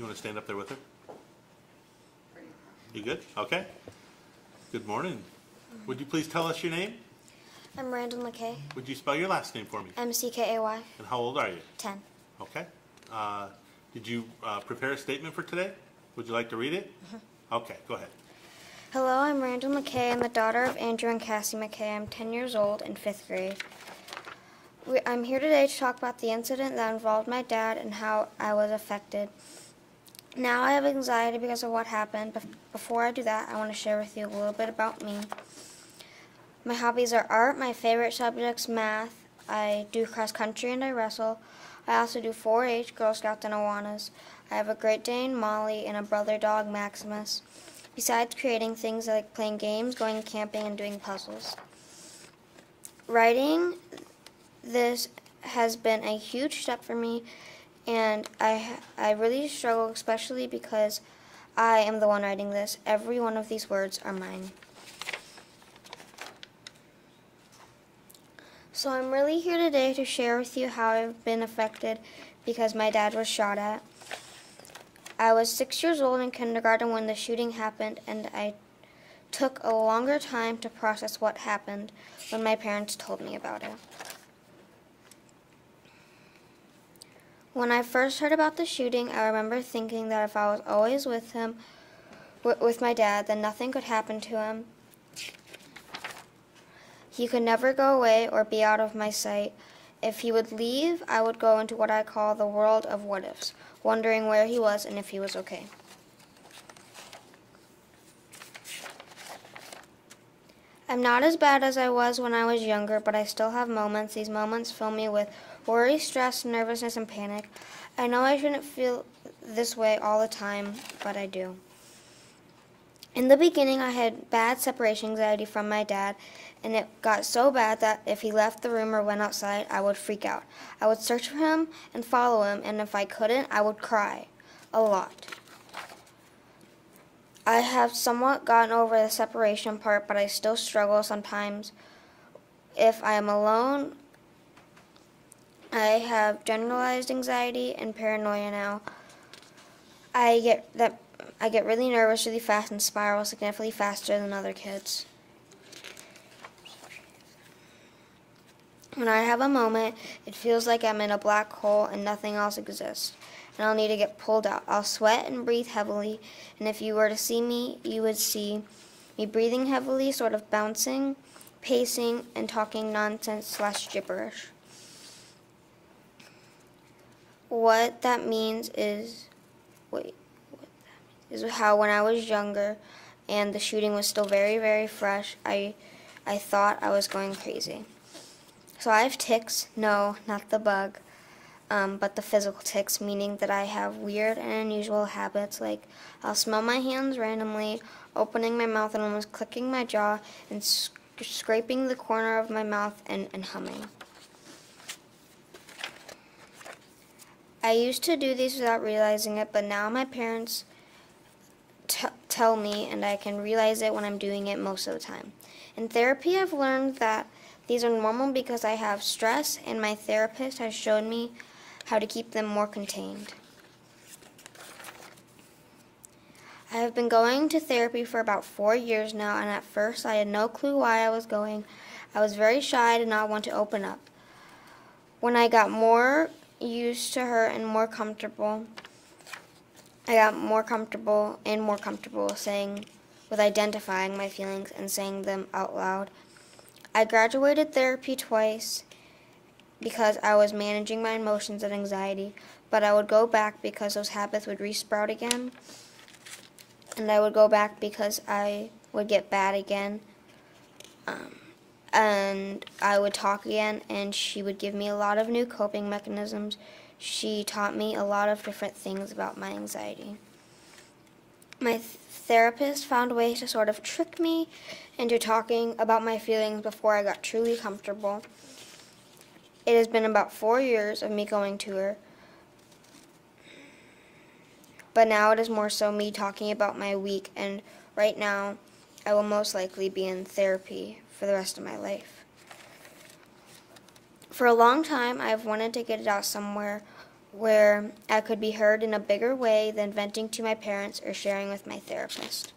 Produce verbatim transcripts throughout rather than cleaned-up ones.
You want to stand up there with her? You good? Okay. Good morning. Would you please tell us your name? I'm Randall McKay. Would you spell your last name for me? M C K A Y. And how old are you? ten. Okay. Uh, did you uh, prepare a statement for today? Would you like to read it? Mm-hmm. Okay, go ahead. Hello, I'm Randall McKay. I'm the daughter of Andrew and Cassie McKay. I'm ten years old in fifth grade. We, I'm here today to talk about the incident that involved my dad and how I was affected. Now I have anxiety because of what happened, but before I do that, I want to share with you a little bit about me. My hobbies are art, my favorite subjects, math, I do cross country and I wrestle. I also do four H, Girl Scouts, and Awanas. I have a Great Dane, Molly, and a brother dog, Maximus. Besides creating things, I like playing games, going camping, and doing puzzles. Writing this has been a huge step for me, and I, I really struggle, especially because I am the one writing this. Every one of these words are mine. So I'm really here today to share with you how I've been affected because my dad was shot at. I was six years old in kindergarten when the shooting happened, and I took a longer time to process what happened when my parents told me about it. When I first heard about the shooting, I remember thinking that if I was always with him, with my dad, then nothing could happen to him. He could never go away or be out of my sight. If he would leave, I would go into what I call the world of what-ifs, wondering where he was and if he was okay. I'm not as bad as I was when I was younger, but I still have moments. These moments fill me with worry, stress, nervousness, and panic. I know I shouldn't feel this way all the time, but I do. In the beginning, I had bad separation anxiety from my dad, and it got so bad that if he left the room or went outside, I would freak out. I would search for him and follow him, and if I couldn't, I would cry a lot. I have somewhat gotten over the separation part, but I still struggle sometimes. If I am alone, I have generalized anxiety and paranoia now. I get that. I get really nervous really fast and spiral significantly faster than other kids. When I have a moment, it feels like I'm in a black hole and nothing else exists, and I'll need to get pulled out. I'll sweat and breathe heavily, and if you were to see me, you would see me breathing heavily, sort of bouncing, pacing, and talking nonsense slash gibberish. What that means is, wait. Is how when I was younger and the shooting was still very, very fresh, I, I thought I was going crazy. So I have tics, no, not the bug, um, but the physical tics, meaning that I have weird and unusual habits, like I'll smell my hands randomly, opening my mouth and almost clicking my jaw, and sc scraping the corner of my mouth and, and humming. I used to do these without realizing it, but now my parents tell me, and I can realize it when I'm doing it most of the time. In therapy, I've learned that these are normal because I have stress, and my therapist has shown me how to keep them more contained. I have been going to therapy for about four years now, and at first I had no clue why I was going. I was very shy, I did not want to open up. When I got more used to her and more comfortable, I got more comfortable and more comfortable saying, with identifying my feelings and saying them out loud. I graduated therapy twice because I was managing my emotions and anxiety, but I would go back because those habits would re-sprout again, and I would go back because I would get bad again, um, and I would talk again, and she would give me a lot of new coping mechanisms. She taught me a lot of different things about my anxiety. My th therapist found ways to sort of trick me into talking about my feelings before I got truly comfortable. It has been about four years of me going to her, but now it is more so me talking about my week, and right now I will most likely be in therapy for the rest of my life. For a long time, I've wanted to get it out somewhere where I could be heard in a bigger way than venting to my parents or sharing with my therapist.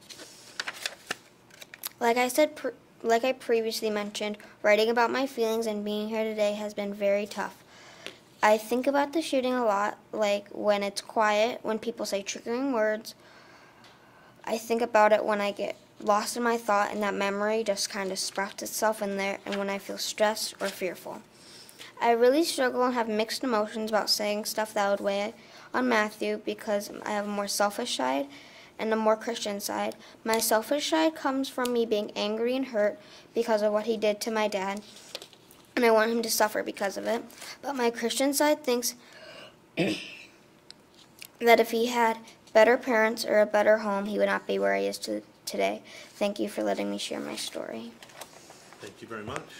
Like I said, pre like I previously mentioned, writing about my feelings and being here today has been very tough. I think about the shooting a lot, like when it's quiet, when people say triggering words. I think about it when I get lost in my thought and that memory just kind of sprouts itself in there, and when I feel stressed or fearful. I really struggle and have mixed emotions about saying stuff that would weigh on Matthew because I have a more selfish side and a more Christian side. My selfish side comes from me being angry and hurt because of what he did to my dad, and I want him to suffer because of it. But my Christian side thinks that if he had better parents or a better home, he would not be where he is to today. Thank you for letting me share my story. Thank you very much.